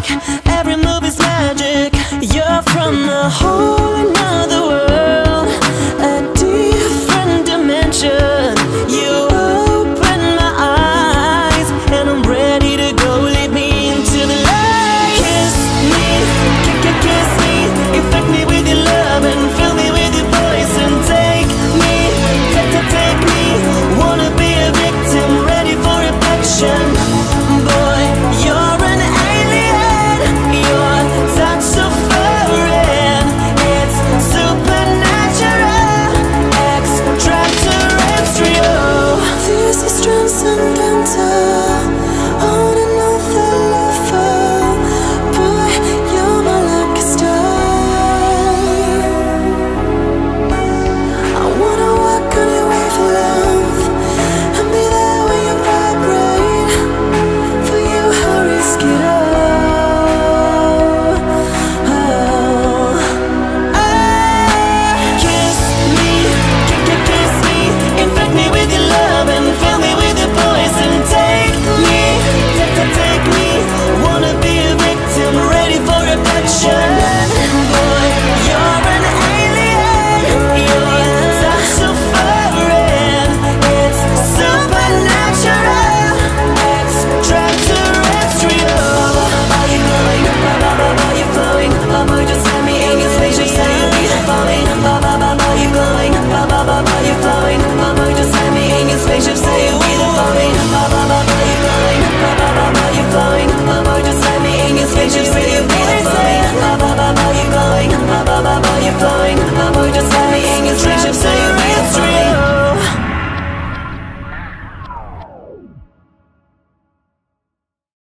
like every move is magic. You're from a whole another